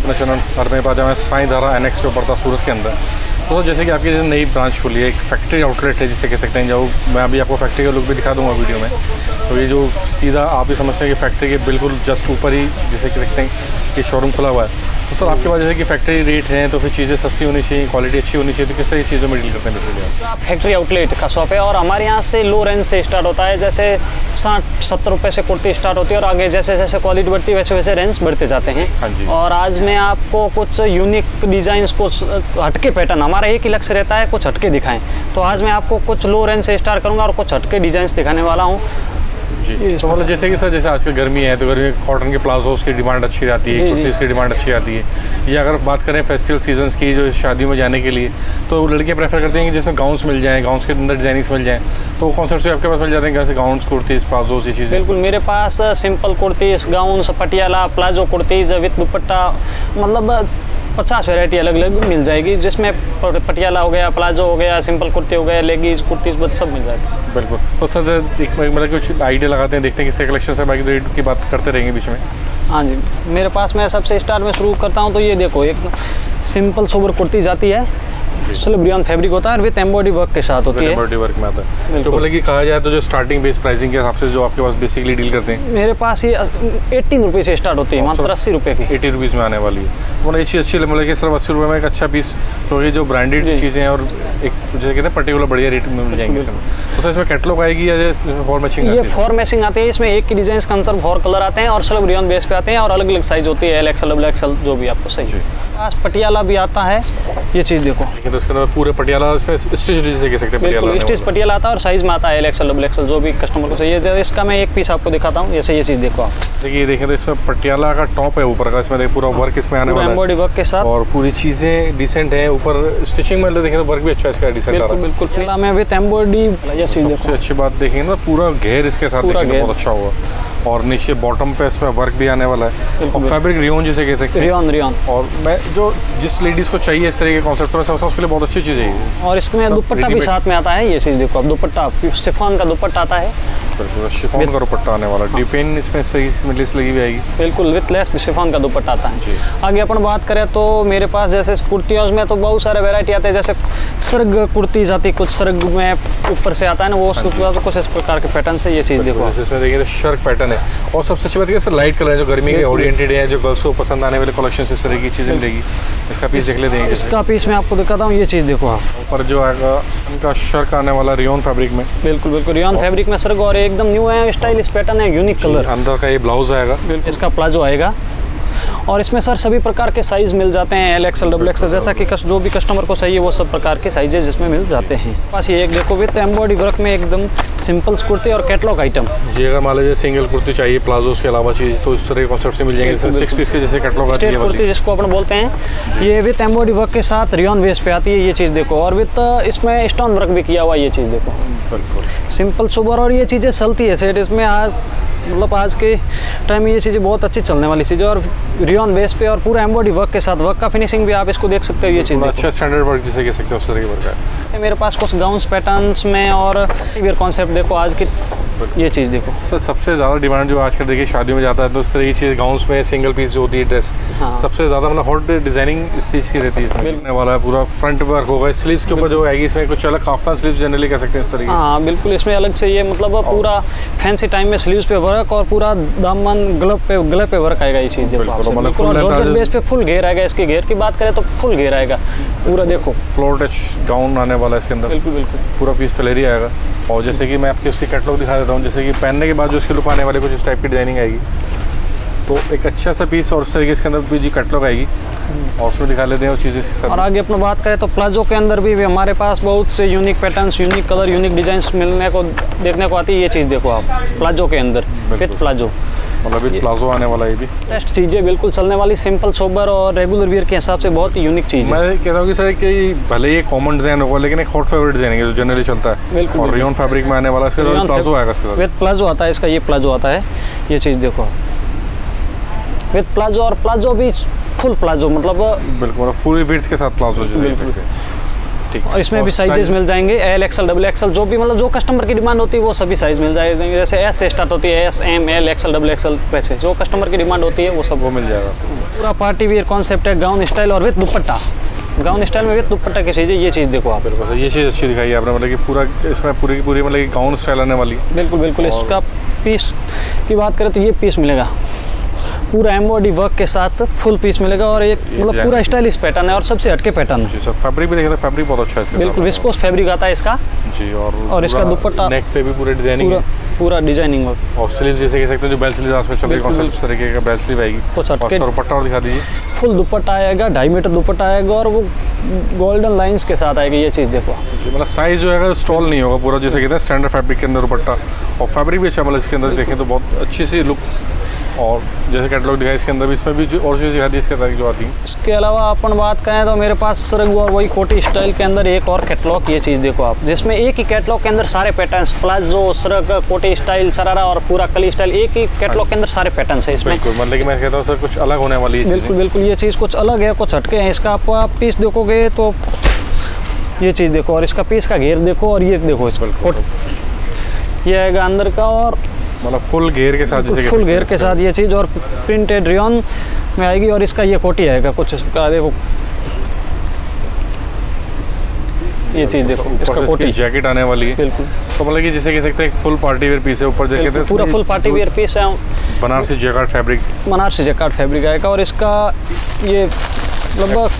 अपने चैनल अरबी बाजा में साई धारा एनेक्स के ऊपर था सूरत के अंदर। तो जैसे कि आपकी नई ब्रांच खुली है, एक फैक्ट्री आउटलेट है जिसे कह सकते हैं, जो मैं अभी आपको फैक्ट्री का लुक भी दिखा दूंगा वीडियो में। तो ये जो सीधा आप भी समझते हैं कि फैक्ट्री के बिल्कुल जस्ट ऊपर ही जिसे कह सकते हैं कि शोरूम खुला हुआ है। तो सर आपके पास जैसे कि फैक्ट्री रेट है, तो फिर चीज़ें सस्ती होनी चाहिए, क्वालिटी अच्छी होनी चाहिए, तो किस तरह की चीज़ों में डील करते हैं? फैक्ट्री आउटलेट का शॉप है और हमारे यहाँ से लो रेंज से स्टार्ट होता है, जैसे 60-70 रुपये से कुर्ती स्टार्ट होती है और आगे जैसे जैसे क्वालिटी बढ़ती है वैसे वैसे रेंज बढ़ते जाते हैं। और आज मैं आपको कुछ यूनिक डिज़ाइंस, कुछ हटके पैटर्न, हमारा एक ही लक्ष्य रहता है कुछ हटके दिखाएँ। तो आज मैं आपको कुछ लो रेंज से स्टार्ट करूँगा और कुछ हटके डिज़ाइंस दिखाने वाला हूँ। तो मतलब जैसे कि सर, जैसे आजकल गर्मी है तो गर्मी कॉटन के प्लाजोज़ की डिमांड अच्छी रहती है, कुर्तीज़ की डिमांड अच्छी आती है। या अगर बात करें फेस्टिवल सीजन्स की, जो शादियों में जाने के लिए, तो लड़कियां प्रेफर करती हैं कि जिसमें गाउन्स मिल जाएँ, गाउन्स के अंदर डिजाइनिंग्स मिल जाएँ। तो कॉन्सेप्ट आपके पास मिल जाते हैं जैसे गाउन्स, कुर्तीज़, प्लाजोज़, ये चीज़ें? बिल्कुल, मेरे पास simple kurtis, gowns, Patiala palazzo kurtis with dupatta, मतलब 50 वैरायटी अलग अलग मिल जाएगी, जिसमें पटियाला हो गया, प्लाजो हो गया, सिंपल कुर्ती हो गया, लेगीज कुर्तीज, बस सब मिल जाती है। बिल्कुल। तो सर एक मतलब कुछ आइडिया लगाते हैं, देखते हैं किससे कलेक्शन से, बाकी रेट की बात करते रहेंगे बीच में। हाँ जी, मेरे पास मैं सबसे स्टार्ट में शुरू करता हूँ। तो ये देखो, एक सिंपल सोबर कुर्ती जाती है, सिल्ब्रियन फैब्रिक होता है और विद एम्बॉडी वर्क के साथ होती है। एम्बॉडी वर्क में आता है। तो मतलब कि कहा जाए तो जो स्टार्टिंग बेस प्राइसिंग के हिसाब से जो आपके पास बेसिकली डील करते हैं, मेरे पास ये 18 रुपये से स्टार्ट होती है, मात्र 80 रुपये की, 80 रुपीज़ में आने वाली है। मतलब अच्छी अच्छी मतलब कि सिर्फ 80 रुपये में एक अच्छा पीस, क्योंकि जो ब्रांडेड चीज़ें हैं और एक जैसे कहते हैं पर्टिकुलर बढ़िया रेट में मिल जाएंगे। तो सर इसमें कैटलॉग आएगी या फॉर मैचिंग? ये फॉर मैचिंग आती है, इसमें एक ही डिजाइन कंसर्व फॉर कलर आते हैं और सिल्ब्रियन बेस पे आते हैं और अलग अलग साइज होती है, LXL, XXL जो भी आपको सही है। पास पटियाला भी आता है, ये चीज़ देखो, तो इसके अंदर पूरे पटियाला इसमें स्टिच जैसे कह सकते हैं, पटियाला स्टिच पटियाला आता है और साइज में आता है LXL, XXL जो भी कस्टमर को चाहिए। इसका मैं एक पीस आपको दिखाता हूँ, जैसे ये चीज़ देखो आप, देखिए देखें तो इसमें पटियाला का टॉप है ऊपर का, इसमें पूरा वर्क इसमें आने वाला है एम्बॉडी वर्क के साथ और पूरी चीज़ें डिसेंट है। ऊपर स्टिचिंग में देखें तो वर्क भी अच्छा है इसका, डिसेंट आ रहा है। बिल्कुल पटियाला में विद एम्बॉडी, जैसे देखो अच्छी बात, देखेंगे ना पूरा घेर इसके साथ बहुत अच्छा हुआ और नीचे बॉटम पे इसमें वर्क भी आने वाला है और फैब्रिक रियोन जैसे कह सकते हैं, रियोन। और मैं जो जिस लेडीज़ को चाहिए इस तरह के कॉन्सेप्ट में समझता हूँ, उसके लिए बहुत अच्छी चीज़ है। और इसमें दुपट्टा भी साथ में आता है, ये चीज़ देखो आप, दुपट्टा शिफॉन का दुपट्टा आता है, बिल्कुल शिफॉन का दुपट्टा आने वाला, डिपेन इसमें सही लेस लगी हुई आएगी, बिल्कुल विथ लेस शिफॉन का दुपट्टा आता है। आगे अपन बात करें तो मेरे पास जैसे कुर्तियों में तो बहुत सारे वेरायटी आते हैं, जैसे सर्ग कुर्ती जाती है, कुछ सर्ग में ऊपर से आता है ना, वो उसके कुछ इस प्रकार के पैटर्न है। ये चीज़ देखो, इसमें देखिए शर्ग पैटर्न है और सबसे अच्छी बात है सर लाइट कलर है, जो गर्मी के ओरिएंटेड है, जो गर्ल्स को पसंद आने वाले कलेक्शन इस तरह की चीज़ें मिलेगी। इसका पीस देख लेते हैं, इसका पीस मैं आपको दिखाता हूँ। ये चीज़ देखो आप, ऊपर जो आएगा उनका शर्क आने वाला रियोन फैब्रिक में, बिल्कुल बिल्कुल रियोन फैब्रिक में सर्क, और एकदम न्यू है, स्टाइलिश पैटर्न है, यूनिक कलर। अंदर का ये ब्लाउज आएगा, इसका प्लाजो आएगा और इसमें सर सभी प्रकार के साइज़ मिल जाते हैं, LXL, XXL, जैसा कि जो भी कस्टमर को चाहिए वो सब प्रकार के साइजेज इसमें मिल जाते हैं। बस ये एक देखो विथ एम्बॉडी वर्क में एकदम सिंपल कुर्ती और कैटलॉग आइटम जी। अगर मान लीजिए सिंगल कुर्ती चाहिए, प्लाजो के अलावा चीज़, तो इस तरह के कॉन्सेप्ट से मिल जाएंगे, इसमें 6 पीस के जैसे कैटलॉग आती है कुर्ती जिसको अपन बोलते हैं, ये विथ एम्बॉडी वर्क के साथ रियोन वेस्ट पे आती है। ये चीज़ देखो और विथ इसमें स्टोन वर्क भी किया हुआ, ये चीज़ देखो बिल्कुल सिंपल सुबर, और ये चीज़ें चलती है सेट इसमें आज, मतलब आज के टाइम में ये चीज़ें बहुत अच्छी चलने वाली चीज़ें और रियोन बेस पे और पूरा एम्बॉडी वर्क के साथ, वर्क का फिनिशिंग भी आप इसको देख सकते हो। ये चीज़ अच्छा स्टैंडर्ड वर्क जिसे कह सकते हो उस तरह का वर्क है। जैसे मेरे पास कुछ गाउन्स पैटर्न्स में और वेयर कॉन्सेप्ट देखो आज की, ये चीज़ देखो सर सबसे ज़्यादा डिमांड जो आजकल देखिए शादियों में जाता है, तो उस तरह की चीज़ गाउन्स में सिंगल पीस जो होती है ड्रेस, सबसे ज़्यादा मतलब हॉट डिजाइनिंग इस चीज़ की रहती है। मिलने वाला है पूरा फ्रंट वर्क होगा, स्लीव्स के ऊपर जो आएगी इसमें कुछ अलग काफ्तान स्लीव्स जनरली कह सकते हैं उस तरह की। हाँ बिल्कुल, इसमें अलग से ये मतलब पूरा फैंसी टाइम में स्लीव्स पे वर्क और पूरा दामन गले पे वर्क आएगा। ये चीज़ देखो और जॉर्जेट बेस पे फुल घेर आएगा, इसके घेर की बात करें तो फुल घेर आएगा पूरा, देखो फ्लोर टच गाउन आने वाला है इसके अंदर, बिल्कुल बिल्कुल पूरा पीस फ्लेरी आएगा। और जैसे कि मैं आपके उसकी कैटलॉग दिखा देता हूँ, जैसे कि पहनने के बाद जो उसके लुक आने वाले कुछ इस टाइप की डिजाइनिंग आएगी, तो एक अच्छा सा पीस और उस तरीके इसके अंदर भी कैटलॉग आएगी और उसमें दिखा लेते हैं वो चीज़ें इसके साथ। और आगे अपना बात करें तो प्लाजो के अंदर भी हमारे पास बहुत से unique patterns, unique colour, unique designs मिलने को देखने को आती है। ये चीज़ देखो आप, प्लाजो के अंदर विद प्लाजो, मतलब विद प्लाजो आने वाला है। ये भी बेस्ट चीज़ें बिल्कुल चलने वाली, सिंपल सोबर और रेगुलर वियर के हिसाब से बहुत ही यूनिक चीज़ है। मैं कहता हूँ कि सर कि भले ये कॉमन डिजाइन होगा लेकिन एक हॉट फेवरेट डिजाइन है जो जनरली चलता है। बिल्कुल, और रियोन फैब्रिक में आने वाला है, प्लाजो आएगा इसके साथ, विद प्लाजो आता है इसका, ये प्लाजो आता है। ये चीज़ देखो विद प्लाजो, और प्लाजो भी फुल प्लाजो, मतलब बिल्कुल पूरी विड्थ के साथ प्लाजो। ठीक, इसमें भी साइजेस मिल जाएंगे, एल एक्सएल डबल एक्सएल जो भी मतलब जो कस्टमर की डिमांड होती है वो सभी साइज मिल जाएंगे। जैसे एस से स्टार्ट होती है, S M L XL double XL, वैसे जो कस्टमर की डिमांड होती है वो सब वो मिल जाएगा। पूरा पार्टी वियर कॉन्सेप्ट है, गाउन स्टाइल और विद दुपट्टा। गाउन स्टाइल में विद दुपट्टा की चीज़ है, ये चीज़ देखो आप। बिल्कुल ये चीज़ अच्छी दिखाई है आपने, मतलब कि पूरा इसमें पूरी की पूरी मतलब गाउन स्टाइल आने वाली। बिल्कुल बिल्कुल, इसका पीस की बात करें तो ये पीस मिलेगा पूरा एम्ब्रॉयडरी वर्क के साथ, फुल पीस मिलेगा और एक मतलब पूरा स्टाइलिश पैटर्न है और सबसे हटके पैटर्न है। सब फैब्रिक भी देखिए, फैब्रिक बहुत अच्छा है इसका। बिल्कुल विस्कोस फैब्रिक आता है इसका जी, और इसका दुपट्टा नेक पे भी पूरे डिजाइनिंग है, पूरा डिजाइनिंग वर्क। और स्लीव्स जैसे कह सकते हैं जो बेल स्लीव्स आज चल रही है, कौन सा तरीके का बेल स्लीव आएगी, कुछ हटके दुपट्टा और दिखा दीजिए। फुल दुपट्टा आएगा, 2.5 मीटर दुपट्टा आएगा और वो गोल्डन लाइंस के साथ आएगी। ये चीज़ देखो मतलब साइज जो है स्टॉल नहीं होगा, पूरा जैसे कहते हैं स्टैंडर्ड फैब्रिक के अंदर दुपट्टा और फैब्रिक भी अच्छा। मतलब इसके अंदर देखें तो बहुत अच्छी सी लुक, और जैसे कैटलॉग दिखाई इसके अंदर भी, इसमें भी और चीज़ दिखा दी इसके अंदर जो आती है। इसके अलावा अपन बात करें तो मेरे पास सरगु और वही कोटी स्टाइल के अंदर एक और कैटलॉग, ये चीज़ देखो आप, जिसमें एक ही कैटलॉग के अंदर सारे पैटर्न्स, प्लाजो सरग कोटी स्टाइल सरारा और पूरा कली स्टाइल, एक ही कैटलॉग के अंदर सारे पैटर्न्स है इसमें। मतलब कि मैं कहता हूँ सर कुछ अलग होने वाली है। बिल्कुल बिल्कुल, ये चीज़ कुछ अलग है, कुछ हटके है। इसका आप पीस देखोगे तो ये चीज़ देखो, और इसका पीस का घेर देखो, और ये देखो इसको ये आएगा अंदर का, और मतलब फुल घेर के साथ, जैसे फुल घेर के साथ ये चीज़ और प्रिंटेड रियॉन में आएगी। और इसका ये कोटी आएगा कुछ, इसका देखो ये चीज़ देखो, इसका कोटी जैकेट आने वाली है। बिल्कुल, तो मतलब कि जैसे कह सकते हैं फुल पार्टी वेयर पीस है, ऊपर जैकेट पूरा फुल पार्टी वेयर पीस है, Banarasi jacket fabric, Banarasi jacket fabric आएगा। और इसका ये लगभग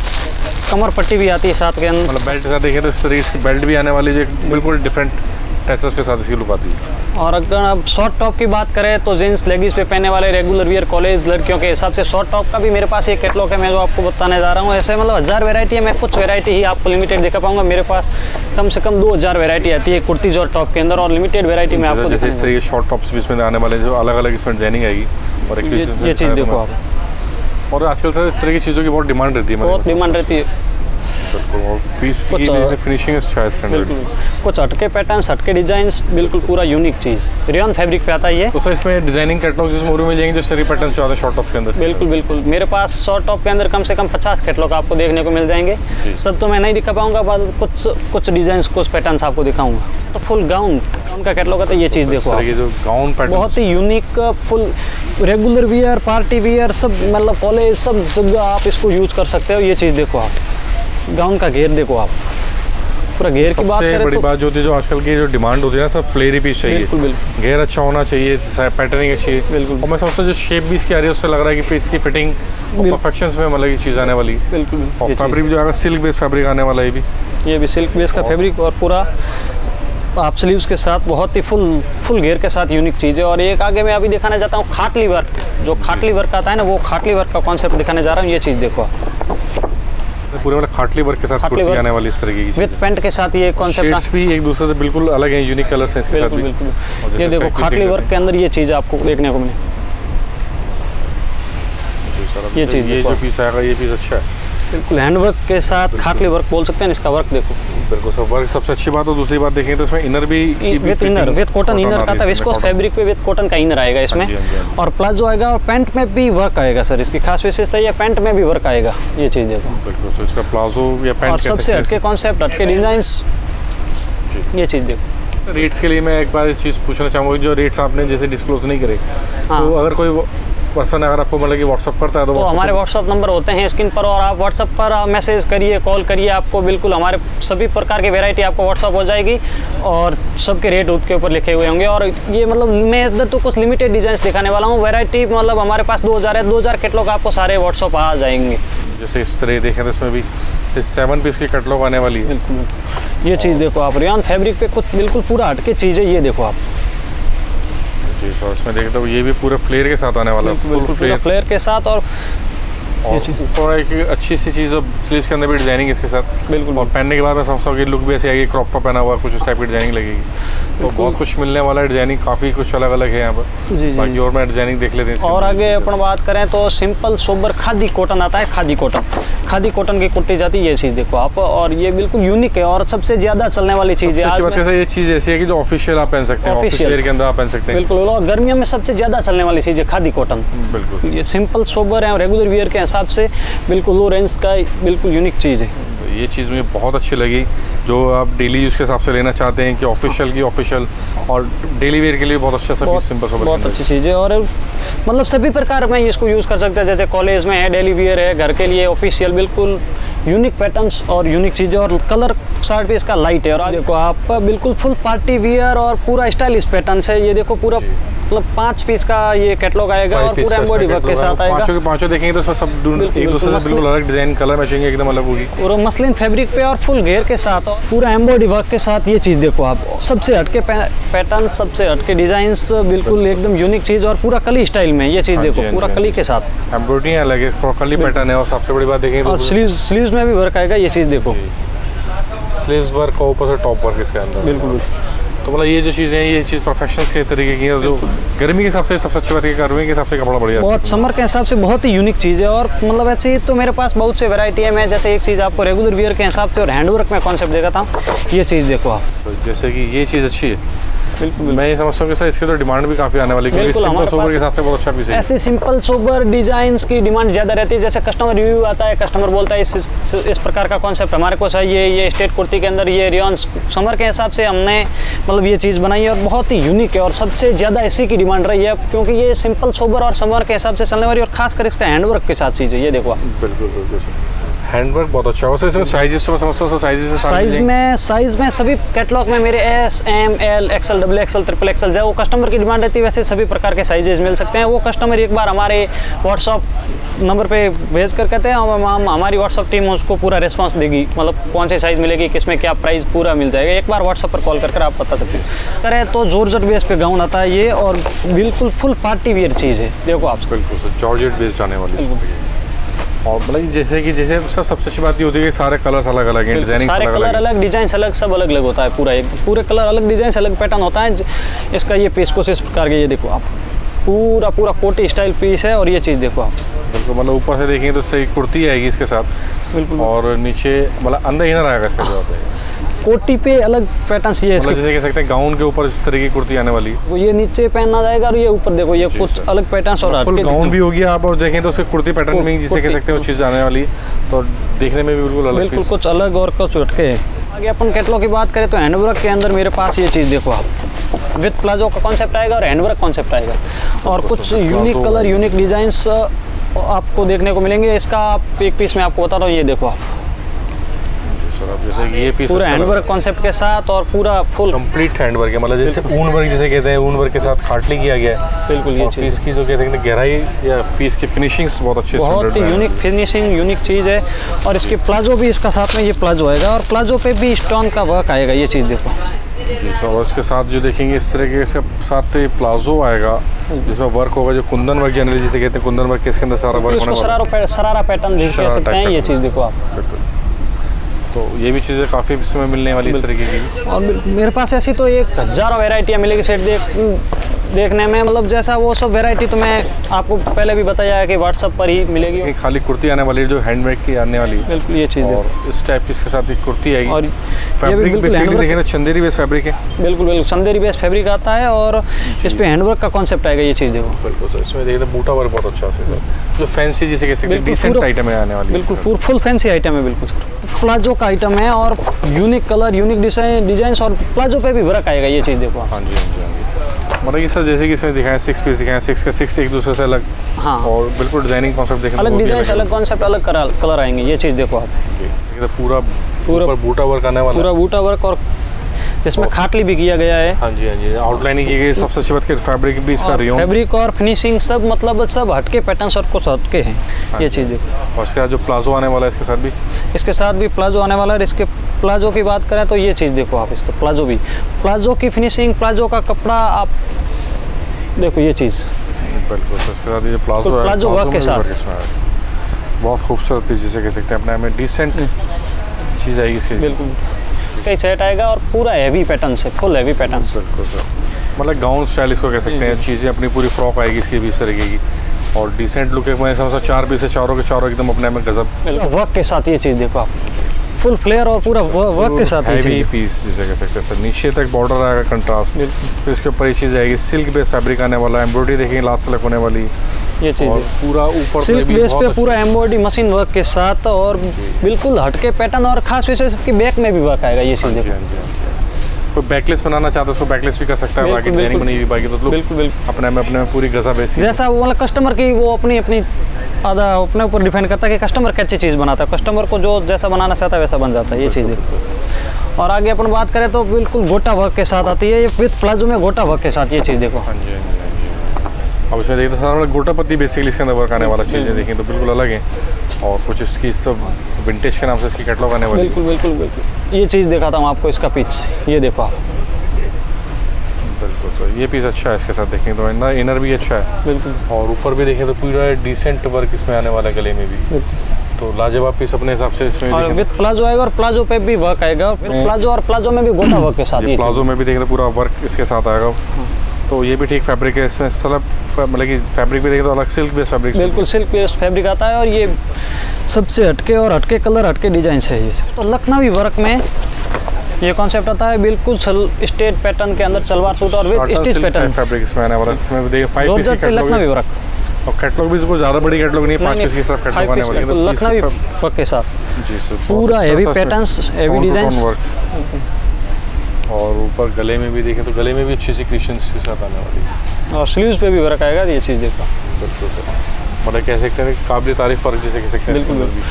कमर पट्टी भी आती है साथ के अंदर, मतलब बेल्ट का देखिए तो इस तरीके से बेल्ट भी आने वाली है, बिल्कुल डिफरेंट ड्रेसेस के साथ इसकी लुक आती है। और अगर आप शॉर्ट टॉप की बात करें तो जींस लेगिंग्स पे पहनने वाले रेगुलर वियर कॉलेज लड़कियों के हिसाब से शॉर्ट टॉप का भी मेरे पास एक कैटलॉग है, मैं जो आपको बताने जा रहा हूँ। ऐसे मतलब 1000 वैरायटी है, मैं कुछ वैरायटी ही आपको लिमिटेड दिखा पाऊंगा। मेरे पास कम से कम 2000 वैरायटी आती है कुर्तीज और टॉप के अंदर, और लिमिटेड वैरायटी में आपको जैसे शॉर्ट टॉप्स भी इसमें आने वाले जो अलग अलग इसमें डिजाइनिंग आएगी। और ये चीज़ देखो आप, और आजकल सर इस तरह की चीज़ों की बहुत डिमांड रहती है, बहुत डिमांड रहती है। पीस की फिनिशिंग अच्छा है, स्टैंडर्ड कुछ हटके पैटर्न्स, हटके डिजाइंस, बिल्कुल पूरा यूनिक चीज़ रेयन फैब्रिक पे आता है ये। तो सर इसमें डिजाइनिंग कैटलॉग जिसमें और मिल जाएंगे जो सारी पैटर्न्स जो आते हैं शॉर्ट टॉप के अंदर। बिल्कुल बिल्कुल, मेरे पास शॉर्ट टॉप के अंदर कम से कम 50 कैटलॉग आपको देखने को मिल जाएंगे। सब तो मैं नहीं दिखा पाऊंगा, बाद कुछ कुछ डिजाइन कुछ पैटर्न्स आपको दिखाऊंगा। तो फुल गाउन उनका कैटलॉग आता है, ये चीज़ देखो आप, जो गाउन पैटर्न बहुत ही unique, full regular wear party wear सब मतलब कॉलेज सब जगह आप इसको यूज कर सकते हो। ये चीज़ देखो आप, गाउन का घेर देखो आप, पूरा घेर की बात करें बड़ी तो बात जो होती है, जो आजकल की जो डिमांड होती है ना सब फ्लेरी पीस चाहिए, घेर अच्छा होना चाहिए, पैटर्निंग अच्छी है। बिल्कुल, और मैं समझता जो शेप भी इसकी आ रही है उससे लग रहा है कि पीस की फिटिंग परफेक्शन में मतलब ये चीज़ आने वाली। बिल्कुल, और फैब्रिक जो आएगा सिल्क बेस फैब्रिक आने वाला है, ये भी सिल्क बेस का फैब्रिक और पूरा आप स्लीव्स के साथ बहुत ही फुल घेर के साथ यूनिक चीज़ है। और एक आगे मैं अभी दिखाना चाहता हूँ खाटली वर्क, जो खाटली वर्क आता है ना वो खाटली वर्क का कॉन्सेप्ट दिखाने जा रहा हूँ। ये चीज़ देखो पूरे वाला खाटली वर्क के साथ कुर्ती आने वाली इस तरीके की विद पैंट के साथ। ये कॉन्सेप्ट भी एक दूसरे से बिल्कुल अलग है, यूनिक कलर्स हैं इसके साथ। बिल्कुल, ये देखो खाटली वर्क के अंदर ये चीज़ आपको देखने को मिले। ये चीज़ ये जो पीस आएगा ये पीस अच्छा है, बिल्कुल हैंडवर्क के साथ खाटली वर्क बोल सकते हैं इसका। वर्क देखो बिल्कुल सब वर्क सबसे अच्छी बात। और दूसरी बात देखें तो इसमें इनर भी विद कॉटन इनर का था, विस्कोस फैब्रिक पे विद कॉटन का इनर आएगा इसमें, और प्लाजो आएगा और पैंट में भी वर्क आएगा। सर इसकी खास विशेषता ये पैंट में भी वर्क आएगा। ये चीज़ देखो बिल्कुल इसका प्लाजो या पैंट, और सबसे हटके कॉन्सेप्ट, हटके डिजाइंस। ये चीज़ देखो रेट्स के लिए मैं एक बार एक चीज़ पूछना चाहूँगा, जो रेट्स आपने जैसे डिस्क्लोज नहीं करे, तो अगर कोई पर्सन अगर आपको मतलब कि व्हाट्सअप करता है तो हमारे व्हाट्सअप नंबर होते हैं स्क्रीन पर, और आप व्हाट्सअप पर मैसेज करिए, कॉल करिए, आपको बिल्कुल हमारे सभी प्रकार की वैरायटी आपको व्हाट्सअप हो जाएगी और सबके रेट उसके ऊपर लिखे हुए होंगे। और ये मतलब मैं इधर तो कुछ लिमिटेड डिजाइंस दिखाने वाला हूँ, वैरायटी मतलब हमारे पास 2000 है, 2000 कैटलॉग आपको सारे व्हाट्सअप आ जाएंगे। जैसे इस तरह देखें तो इसमें भी 7 पीस की कैटलॉग आने वाली है। ये चीज़ देखो आप, रेयन फैब्रिक पे कुछ बिल्कुल पूरा हटके चीज़ है। ये देखो आप जी सर, इसमें देखते हो ये भी पूरा फ्लेयर के साथ आने वाला है, फुल फ्लेयर के साथ, और ऊपर एक अच्छी सी चीज़ और स्लीव्स के अंदर भी डिजाइनिंग इसके साथ। बिल्कुल, और पहनने के बाद मैं समझता हूँ कि लुक भी ऐसी आएगी, क्रॉप टॉप पहना हुआ कुछ उस टाइप की डिजाइनिंग लगेगी। तो बहुत कुछ मिलने वाला है, डिजाइनिंग काफ़ी कुछ अलग अलग है यहाँ पर। जी जी, और मैं डिजाइनिंग देख लेते हैं। और आगे अपन बात करें तो सिंपल सोबर खादी कॉटन आता है, खादी कॉटन की कुर्ती जाती है। ये चीज़ देखो आप, और ये बिल्कुल यूनिक है और सबसे ज़्यादा चलने वाली चीज़ है। ये चीज़ ऐसी है कि जो ऑफिशियल आप पहन सकते हैं, ऑफिशियल के अंदर आप पहन सकते हैं। बिल्कुल, और गर्मियों में सबसे ज़्यादा चलने वाली चीज़ है खादी कॉटन। बिल्कुल, ये सिंपल सोबर है और रेगुलर वियर के हिसाब से बिल्कुल लो रेंज का बिल्कुल यूनिक चीज़ है। ये चीज़ मुझे बहुत अच्छी लगी जो आप डेली यूज़ के हिसाब से लेना चाहते हैं कि ऑफिशियल की ऑफिशियल और डेली वेयर के लिए बहुत अच्छा सा सिंपल सा बहुत अच्छी चीज़ है। और मतलब सभी प्रकार में इसको यूज़ कर सकते हैं, जैसे कॉलेज में है, डेली वेयर है, घर के लिए ऑफिशियल, बिल्कुल यूनिक पैटर्न्स और यूनिक चीज़ें। और कलर शर्ट भी इसका लाइट है। और आज देखो आप बिल्कुल फुल पार्टी वियर और पूरा स्टाइलिश पैटर्न है। ये देखो पूरा मतलब 5 पीस का ये कैटलॉग आएगा और पूरा एम्ब्रॉयडरी वर्क के साथ आएगा। पांचों के पांचों देखेंगे तो सब एक दूसरे से बिल्कुल अलग डिजाइन, कलर मैचिंग एकदम अलग होगी। और मसलिन फैब्रिक पे और फुल घेर के साथ और पूरा एम्ब्रॉयडरी वर्क के साथ ये चीज़ देखो आप, सबसे हटके पैटर्न, सबसे हटके डिजाइंस, बिल्कुल एकदम यूनिक चीज़। और पूरा कली स्टाइल में ये चीज़ देखो, पूरा कली के साथ एम्ब्रॉयडरी अलग है, कली पैटर्न है। और सबसे बड़ी बात देखेंगे और स्लीव्स में भी वर्क आएगा। ये चीज़ देखो स्लीव्स वर्क और ऊपर से टॉप वर्क इसके अंदर, बिल्कुल। तो मतलब ये जो चीज़ें हैं ये चीज़ प्रोफेशनल्स के तरीके की है, जो गर्मी के हिसाब से सबसे अच्छी बात है, गर्मी के हिसाब से कपड़ा बढ़िया बहुत, समर के हिसाब से बहुत ही यूनिक चीज़ है। और मतलब ऐसे तो मेरे पास बहुत से वैरायटी है। मैं जैसे एक चीज़ आपको रेगुलर वियर के हिसाब से और हैंडवर्क में कॉन्सेप्ट देता हूँ। ये चीज़ देखो आप, तो जैसे कि ये चीज़ अच्छी है, मैं ये समझता हूँ कि सर इसकी तो डिमांड भी काफ़ी आने वाली है, क्योंकि सिंपल सोबर के हिसाब से बहुत अच्छा पीस है। ऐसे सिंपल सोबर डिजाइंस की डिमांड ज़्यादा रहती है। जैसे कस्टमर रिव्यू आता है, कस्टमर बोलता है इस प्रकार का कॉन्सेप्ट हमारे को चाहिए, ये स्टेट कुर्ती के अंदर ये रियॉन समर के हिसाब से हमने मतलब ये चीज़ बनाई है और बहुत ही यूनिक है। और सबसे ज़्यादा इसी की डिमांड रही है, क्योंकि ये सिंपल सोबर और समर के हिसाब से चलने वाली और खासकर इसका हैंडवर्क के साथ चीज़ है। ये देखो बिल्कुल हैंडवर्क बहुत अच्छा है। इसमें साइजेस तो समझता हूँ, साइज में सभी कैटलॉग में मेरे S, M, L, XL, XXL, XXL जो कस्टमर की डिमांड रहती है वैसे सभी प्रकार के साइजेस मिल सकते हैं। वो कस्टमर एक बार हमारे व्हाट्सअप नंबर पे भेज कर कहते हैं, हमारी व्हाट्सअप टीम उसको पूरा रिस्पांस देगी, मतलब कौन सी साइज़ मिलेगी, किसमें क्या प्राइस, पूरा मिल जाएगा। एक बार व्हाट्सअप पर कॉल करके आप बता सकते हैं। अरे तो जॉर्जेट बेस पे गाउन आता है ये, और बिल्कुल फुल पार्टी वियर चीज़ है। देखो आप बिल्कुल जॉर्जेट बेस्ड आने वाली है। और मतलब जैसे कि जैसे उसका सबसे अच्छी बात ये होती है कि सारे कलर्स अलग अलग हैं, डिजाइनिंग सारे कलर अलग, डिजाइंस अलग, सब अलग अलग होता है। पूरे कलर अलग, डिजाइंस अलग, पैटर्न होता है इसका। ये पीस कुछ इस प्रकार के, ये देखो आप पूरा कोटी स्टाइल पीस है। और ये चीज़ देखो आप बिल्कुल मतलब ऊपर से देखेंगे तो इससे कुर्ती आएगी इसके साथ, बिल्कुल। और नीचे मतलब अंदर ही ना रहेगा इसका, जो होता है कोटी पे अलग पैटर्न्स ये इसके, जैसे कह सकते हैं गाउन के ऊपर इस तरीके की कुर्ती आने वाली, वो ये नीचे पहना जाएगा और ये ऊपर देखो ये कुछ अलग पैटर्न्स। और फुल गाउन भी होगी आप, और देखें तो उसके कुर्ती पैटर्न में जिसे कह सकते हैं वो चीज़ आने वाली, तो देखने में भी बिल्कुल अलग, बिल्कुल कुछ अलग और कुछ हटके। आगे अपन कैटलॉग की बात करें तो हैंडवर्क के अंदर मेरे पास ये चीज़ देखो आप, विथ प्लाजो का कॉन्सेप्ट आएगा और हैंडवर्क कॉन्सेप्ट आएगा। और कुछ यूनिक कलर, यूनिक डिजाइंस आपको देखने को मिलेंगे। इसका एक पीस मैं आपको बता रहा हूँ, ये देखो आप जैसे कि ये पीस पूरा हैंडवर्क कॉन्सेप्ट के साथ और पूरा फुल कंप्लीट हैंडवर्क है, मतलब जैसे ऊन वर्क जिसे कहते हैं, ऊन वर्क के साथ खाटली किया गया है, बिल्कुल। ये चीज़ की जो कहते हैं गहराई या पीस की फिनिशिंग्स बहुत अच्छी, बहुत ही यूनिक फिनिशिंग, यूनिक चीज़ है। और इसके प्लाजो भी इसका साथ में ये प्लाजो आएगा और प्लाजो पे भी स्टोन का वर्क आएगा। ये चीज़ देखो, और इसके साथ जो देखेंगे इस तरह के साथ प्लाजो आएगा जिसमें वर्क होगा, जो कुंदन वर्क जनरली जिसे कहते हैं, कुंदन वर्क इसके अंदर सारा वर्क होगा, सरारा पैटर्न भी कह सकते हैं। ये चीज़ देखो आप, तो ये भी चीज़ें काफ़ी इसमें मिलने वाली इस तरीके की। और मेरे पास ऐसी तो 1000 वेराइटियाँ मिलेगी सेट देखने में, मतलब जैसा वो सब वेराइटी तो मैं आपको पहले भी बताया है कि व्हाट्सअप पर ही मिलेगी। खाली कुर्ती आने वाली है जो हैंडमेड की आने वाली, बिल्कुल ये चीज़ है। इस टाइप की इसके साथ एक कुर्ती आएगी और फैब्रिक बेसिकली देखें तो चंदेरी बेस फैब्रिक है, बिल्कुल बिल्कुल चंदेरी बेस फैब्रिक आता है। और इस पर हैंडवर्क का कॉन्सेप्ट आएगा। ये चीज़ देखो बिल्कुल सर, इसमें देखिए बूटा वर्क बहुत अच्छा है, जो फैंसी जिसे कह सकते हैं डिसेंट आइटम है आने वाली, बिल्कुल फुल फैंसी आइटम है, बिल्कुल सर। प्लाजो का आइटम है और यूनिक कलर, यूनिक डिजाइन और प्लाजो पे भी वर्क आएगा। ये चीज़ देखो, हाँ जी हाँ जी, मतलब ये सर जैसे कि इसमें दिखाया 6 पीस दिखाया, 6 का 6 एक दूसरे से अलग, हाँ। और बिल्कुल डिजाइनिंग कॉन्सेप्ट देखने अलग, डिजाइन अलग, कॉन्सेप्ट अलग, कलर आएंगे। ये चीज़ देखो आप, ये तो पूरा बूटा वर्क आने वाला, पूरा बूटा वर्क और इसमें खाटली भी किया गया है, हाँ जी हाँ जी, आउटलाइनिंग की गई। सबसे अच्छी बात कि फैब्रिक भी इसका रियोन फैब्रिक और फिनिशिंग सब मतलब सब हटके पैटर्न्स और कुछ हटके हैं। ये चीज़ देखो, और इसके साथ जो प्लाजो आने वाला है, इसके साथ भी प्लाजो आने वाला है। और इसके प्लाजो की बात करें तो ये चीज़ देखो आप, इसका प्लाजो की फिनिशिंग, प्लाजो का कपड़ा आप देखो, ये चीज़ बिल्कुल इसके साथ ये प्लाजो वर्क के साथ बहुत खूबसूरत पीस जिसे कह सकते हैं, अपने में डिसेंट चीज़ आएगी इसकी, बिल्कुल इसका ही सेट आएगा। और पूरा हैवी पैटर्न से, फुल हैवी पैटर्न, बिल्कुल मतलब गाउन स्टाइल इसको कह सकते हैं। चीज़ें अपनी पूरी फ्रॉक आएगी इसकी भी इस तरीके की, और डिसेंट लुक है। मैं समझता 4 पीस है, चारों के चारों एकदम अपने में गजब वर्क के साथ। ये चीज़ देखो आप, फुल फ्लेयर और पूरा वर्क के साथ हैवी पीस जिसे कह सकते हैं सर। नीचे तक बॉर्डर आएगा कंट्रास्ट, फिर इसके ऊपर ये चीज़ आएगी सिल्क बेस्ड फैब्रिक आने वाला है, एम्ब्रॉयडरी देखेंगे लास्ट तक होने वाली ये चीज़, पूरा ऊपर सिल्क बेस पे पूरा एम्ब्रॉयडरी मशीन वर्क के साथ और बिल्कुल हटके पैटर्न और खास विशेष इसकी बैक में भी वर्क आएगा ये चीज़ें। कोई बैकलेस बनाना चाहता है उसको बैकलेस भी कर सकता है, बाकी डिजाइनिंग बनी हुई बाकी तो बिल्कुल अपने में पूरी गजा बेसी जैसा वो मतलब कस्टमर की वो अपनी आधा अपने ऊपर डिपेंड करता है कि कस्टमर कैसी चीज़ बनाता है, कस्टमर को जो जैसा बनाना चाहता है वैसा बन जाता है ये चीज़ें। और आगे अपन बात करें तो बिल्कुल गोटा वर्क के साथ आती है ये विथ प्लाजो में गोटा वर्क के साथ ये चीज़ देखो। हाँ जी अब इसमें देखते सारा गोटा पत्ती बेसिकली इसके अंदर वर्क आने वाला चीज़ें देखें तो बिल्कुल अलग है और कुछ इसकी सब विंटेज के नाम से इसकी कैटलॉग आने वाली है। बिल्कुल बिल्कुल बिल्कुल ये चीज़ दिखाता हूँ आपको इसका पीस, ये देखो आप बिल्कुल सर ये पीस अच्छा है इसके साथ देखें तो ना इनर भी अच्छा है बिल्कुल और ऊपर भी देखें तो पूरा डिसेंट वर्क इसमें आने वाला गले में भी तो लाजवाब पीस अपने हिसाब से इसमें और विद प्लाजो आएगा और प्लाजो पे भी वर्क आएगा, प्लाजो और प्लाजो में भी गोटा वर्क के साथ, प्लाजो में भी देखें तो पूरा वर्क इसके साथ आएगा तो ये भी ठीक फैब्रिक है इसमें सलब मतलब कि फैब्रिक भी देखें तो अलग सिल्क बेस्ड फैब्रिक बिल्कुल सिल्क बेस्ड फैब्रिक आता है और ये सबसे हटके और हटके कलर हटके डिजाइन से है ये। तो लखनवी वर्क में ये कॉन्सेप्ट आता है बिल्कुल स्ट्रेट पैटर्न के अंदर सलवार सूट और विद स्टिच पैटर्न फैब्रिक इसमें आने वाला है। इसमें देखिए 5 पीस का लखनवी वर्क और कैटलॉग भी इसको ज़्यादा बड़ी कैटलॉग नहीं है 5 पीस के साथ कैटलॉग आने वाली है लखनवी वर्क के साथ जी सर पूरा हेवी पैटर्न्स हेवी डिजाइंस और ऊपर गले में भी देखें तो गले में भी अच्छी सी क्रिशंस के साथ आने वाली है और स्लीव्स पे भी वर्क आएगा ये चीज़ देखो बिल्कुल सर मतलब कह सकते हैं काबिल तारीफ वर्क जैसे कह सकते हैं बिल्कुल।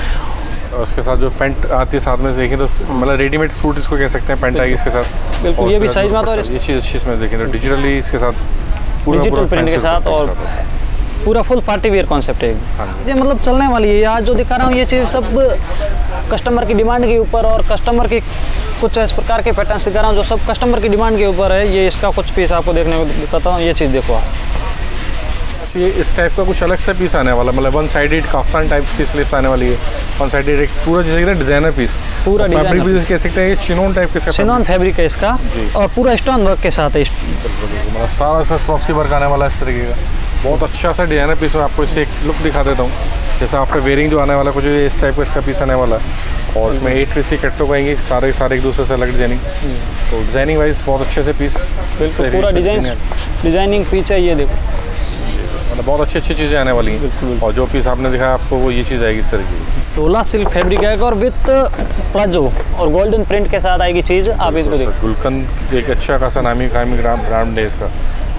और उसके साथ जो पैंट आती है साथ में देखें तो मतलब रेडीमेड सूट इसको कह सकते हैं, पैंट आएगी इसके साथ बिल्कुल ये भी साइज में और ये चीज़ अच्छी इसमें देखें तो डिजिटली इसके साथ पूरा डिजिटल प्रिंट के साथ और पूरा फुल पार्टी वेयर कॉन्सेप्ट है ये मतलब चलने वाली है। आज जो दिखा रहा हूँ ये चीज़ सब कस्टमर की डिमांड के ऊपर और कस्टमर की कुछ इस प्रकार के पैटर्न्स दिखा रहा हूँ जो सब कस्टमर की डिमांड के ऊपर है। ये इसका कुछ पीस आपको देखने को दिखाता हूँ, ये चीज़ देखो आप ये इस टाइप का कुछ अलग सा पीस आने वाला मतलब वन साइडेड काफ्तान टाइप की स्लीव्स आने वाली है, वन साइडेड एक पूरा जैसे डिजाइनर पीस पूरा फैब्रिक भी कह सकते हैं चिनॉन टाइप के चिनॉन फैब्रिक है इसका और पूरा स्टोन वर्क के साथ है सारा इसमें सॉस की वर्क आने वाला है इस तरीके का बहुत अच्छा सा डिजाइनर पीस। मैं आपको इससे एक लुक दिखा देता हूँ जैसे आफ्टर वेयरिंग जो आने वाला कुछ इस टाइप का इसका पीस आने वाला है और इसमें 8 पीस की कैटलॉग आएंगे सारे एक दूसरे से अलग डिजाइनिंग तो डिजाइनिंग वाइज बहुत अच्छे से पीस बिल्कुल पूरा डिजाइनिंग पीस है ये देखो मतलब बहुत अच्छी अच्छी चीज़ें आने वाली हैं और जो पीस आपने दिखाया आपको वो ये चीज़ आएगी सर की डोला सिल्क फैब्रिक आएगा और विथ प्लाजो और गोल्डन प्रिंट के साथ आएगी चीज़ आप इसको देखिए। गुलकंद एक अच्छा खासा नामी कामी ब्रांड है इसका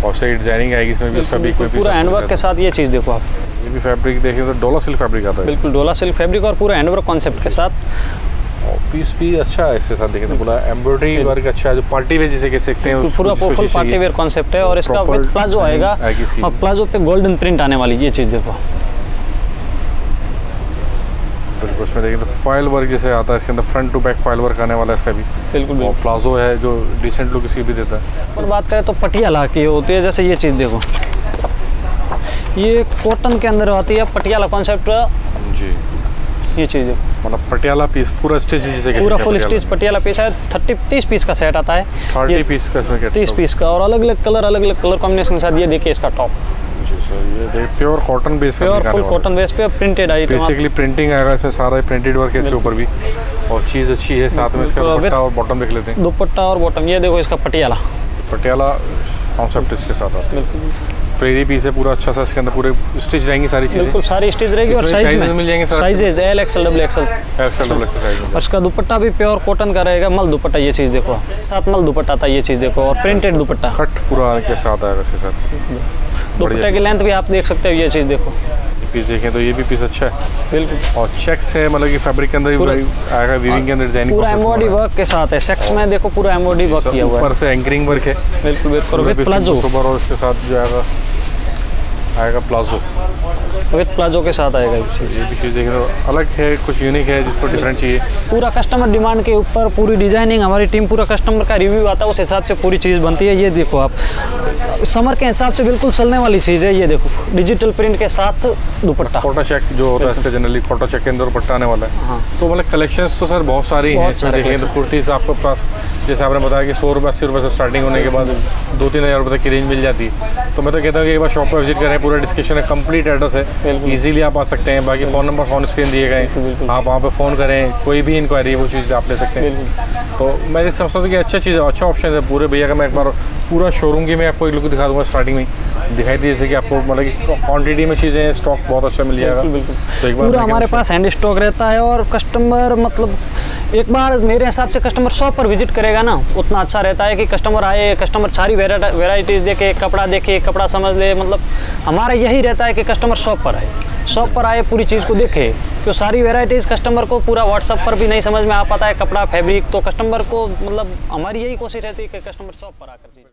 और सही डिजाइनिंग आएगी इसमें भी उसका भी कोई पूरा हैंडवर्क के साथ ये चीज़ देखो आप ये भी फैब्रिक देखिए तो डोला सिल्क फैब्रिक आता है बिल्कुल डोला सिल्क फैब्रिक और पूरा हैंडवर्क कॉन्सेप्ट के साथ और पीस भी अच्छा है इसके साथ देखें तो पूरा एम्ब्रॉयडरी वर्क अच्छा है जो पार्टी वेयर जिसे कह सकते हैं पूरा फुल पार्टी वेयर कॉन्सेप्ट है और इसका विद प्लाजो आएगा और प्लाजो पे गोल्डन प्रिंट आने वाली ये चीज़ देखो बिल्कुल। उसमें देखिए तो फाइल वर्क जैसे आता है इसके अंदर front to back file work आने वाला है इसका भी बिल्कुल और प्लाजो है जो डिसेंट लुक इसकी भी देता है। और बात करें तो पटियाला की होती है जैसे ये चीज़ देखो ये कॉटन के अंदर आती है पटियाला कॉन्सेप्ट जी ये चीज़ देखो मतलब पटियाला पीस पूरा स्टिच जैसे पूरा फुल स्टिच पटियाला पीस है 30-30 पीस का सेट आता है 30 पीस का इसमें 30 पीस का और अलग अलग कलर कॉम्बिनेशन के साथ ये देखिए इसका टॉप जी सर ये देख प्योर कॉटन बेस पे और फुल कॉटन बेस पे प्रिंटेड आइटम बेसिकली प्रिंटिंग आएगा इसमें सारा प्रिंटेड वर्क है इसके ऊपर भी और चीज़ अच्छी है साथ में इसका दुपट्टा और बॉटम देख लेते हैं दुपट्टा और बॉटम ये देखो इसका पटियाला कॉन्सेप्ट इसके साथ आता है फ्लेरी पीस है पूरा अच्छा सा इसके अंदर पूरे स्टिच रहेंगी सारी चीज़ें बिल्कुल सारी स्टिच रहेगी और साइजेस मिल जाएंगे sizes L XL double XL और इसका दुपट्टा भी प्योर कॉटन का रहेगा मल दुपट्टा ये चीज़ देखो साथ मल दुपट्टा था ये चीज़ देखो और प्रिंटेड दुपट्टा कट पूरा के साथ आएगा इसके साथ दुपट्टे की लेंथ भी आप देख सकते हो ये चीज़ देखो पीस देखें तो ये भी पीस अच्छा है बिल्कुल और चेक्स है मतलब कि फैब्रिक के अंदर भी आएगा वीविंग के अंदर डिजाइनिंग पूरा एम्ब्रॉयडरी वर्क के साथ है सेक्स में देखो पूरा एम्ब्रॉयडरी वर्क किया हुआ है ऊपर से एंकरिंग वर्क है बिल्कुल बिल्कुल विद प्लाजो और इसके साथ जो आएगा प्लाजो विद प्लाजो के साथ आएगा ये भी चीज़ देखें तो अलग है कुछ यूनिक है जिसको डिफरेंट चाहिए पूरा कस्टमर डिमांड के ऊपर पूरी डिजाइनिंग हमारी टीम पूरा कस्टमर का रिव्यू आता है उस हिसाब से पूरी चीज़ बनती है। ये देखो आप समर के हिसाब से बिल्कुल चलने वाली चीज़ है ये देखो डिजिटल प्रिंट के साथ दुपट्टा कोटा चेक जो होता है इसका जनरली कोटा चेक के अंदर दुपट्टा आने वाला है तो मतलब कलेक्शंस तो सर बहुत सारी हैं कुर्तीज़ आपके पास जैसे आपने बताया कि 100 रुपये 80 रुपये से स्टार्टिंग होने के बाद 2-3 हज़ार रुपये तक की रेंज मिल जाती है। तो मैं तो कहता हूँ कि एक बार शॉप पर विजिट करें, पूरा डिस्क्रिप्शन है, कंप्लीट एड्रेस है, ईजिली आप आ सकते हैं। बाकी फ़ोन नंबर ऑन स्क्रीन दिए गए हैं, आप वहाँ पर फ़ोन करें, कोई भी इंक्वायरी वो चीज़ आप ले सकते हैं। तो मैं समझता हूँ कि अच्छा चीज़ है, अच्छा ऑप्शन है। पूरे भैया का मैं एक बार पूरा शोरूम की मैं आपको एक लुक दिखा दूँगा, स्टार्टिंग में दिखाई दी जैसे कि आपको मतलब कि क्वान्टिटी में चीज़ें हैं, स्टॉक बहुत अच्छा मिल जाएगा। बिल्कुल, तो एक बार पूरा हमारे पास हैंड स्टॉक रहता है और कस्टमर मतलब एक बार मेरे हिसाब से कस्टमर शॉप पर विजिट करेगा ना उतना अच्छा रहता है कि कस्टमर आए, कस्टमर सारी वेराइटीज़ देखे, कपड़ा देखे, कपड़ा समझ ले। मतलब हमारा यही रहता है कि कस्टमर शॉप पर आए पूरी चीज़ को देखे, तो सारी वेराइटीज़ कस्टमर को पूरा व्हाट्सअप पर भी नहीं समझ में आ पाता है कपड़ा फैब्रिक, तो कस्टमर को मतलब हमारी यही कोशिश रहती है कि कस्टमर शॉप पर आकर